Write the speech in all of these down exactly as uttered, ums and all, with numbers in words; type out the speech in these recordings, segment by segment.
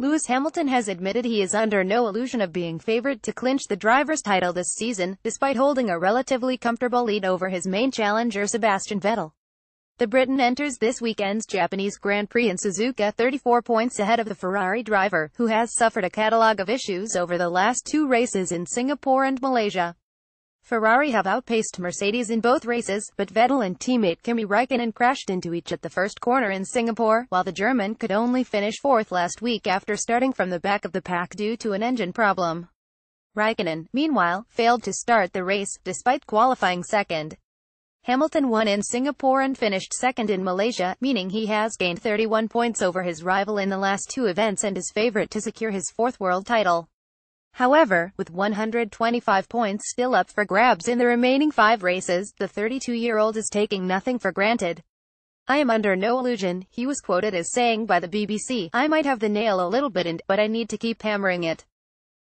Lewis Hamilton has admitted he is under no illusion of being favored to clinch the driver's title this season, despite holding a relatively comfortable lead over his main challenger Sebastian Vettel. The Briton enters this weekend's Japanese Grand Prix in Suzuka thirty-four points ahead of the Ferrari driver, who has suffered a catalogue of issues over the last two races in Singapore and Malaysia. Ferrari have outpaced Mercedes in both races, but Vettel and teammate Kimi Räikkönen crashed into each at the first corner in Singapore, while the German could only finish fourth last week after starting from the back of the pack due to an engine problem. Räikkönen, meanwhile, failed to start the race, despite qualifying second. Hamilton won in Singapore and finished second in Malaysia, meaning he has gained thirty-one points over his rival in the last two events and is favourite to secure his fourth world title. However, with one hundred twenty-five points still up for grabs in the remaining five races, the thirty-two-year-old is taking nothing for granted. "I am under no illusion," he was quoted as saying by the B B C, "I might have the nail a little bit in, but I need to keep hammering it.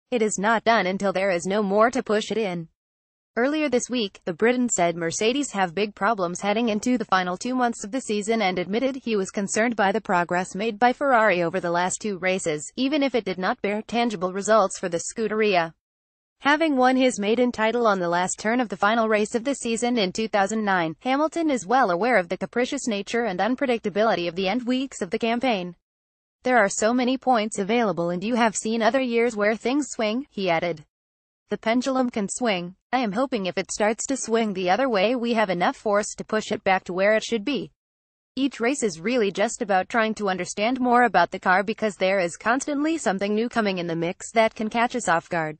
It is not done until there is no more to push it in." Earlier this week, the Briton said Mercedes have big problems heading into the final two months of the season and admitted he was concerned by the progress made by Ferrari over the last two races, even if it did not bear tangible results for the Scuderia. Having won his maiden title on the last turn of the final race of the season in two thousand nine, Hamilton is well aware of the capricious nature and unpredictability of the end weeks of the campaign. "There are so many points available and you have seen other years where things swing," he added. "The pendulum can swing. I am hoping if it starts to swing the other way we have enough force to push it back to where it should be. Each race is really just about trying to understand more about the car because there is constantly something new coming in the mix that can catch us off guard."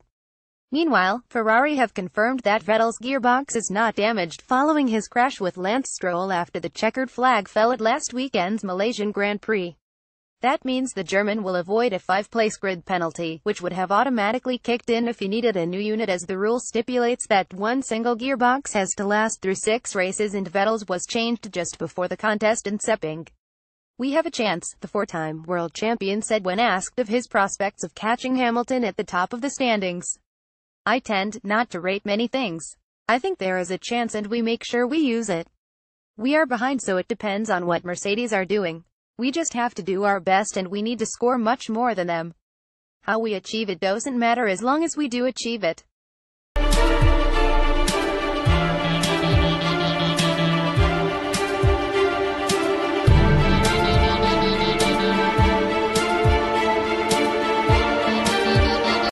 Meanwhile, Ferrari have confirmed that Vettel's gearbox is not damaged following his crash with Lance Stroll after the checkered flag fell at last weekend's Malaysian Grand Prix. That means the German will avoid a five-place grid penalty, which would have automatically kicked in if he needed a new unit, as the rule stipulates that one single gearbox has to last through six races, and Vettel's was changed just before the contest in Sepang. "We have a chance," the four-time world champion said when asked of his prospects of catching Hamilton at the top of the standings. "I tend not to rate many things. I think there is a chance and we make sure we use it. We are behind, so it depends on what Mercedes are doing. We just have to do our best and we need to score much more than them. How we achieve it doesn't matter as long as we do achieve it."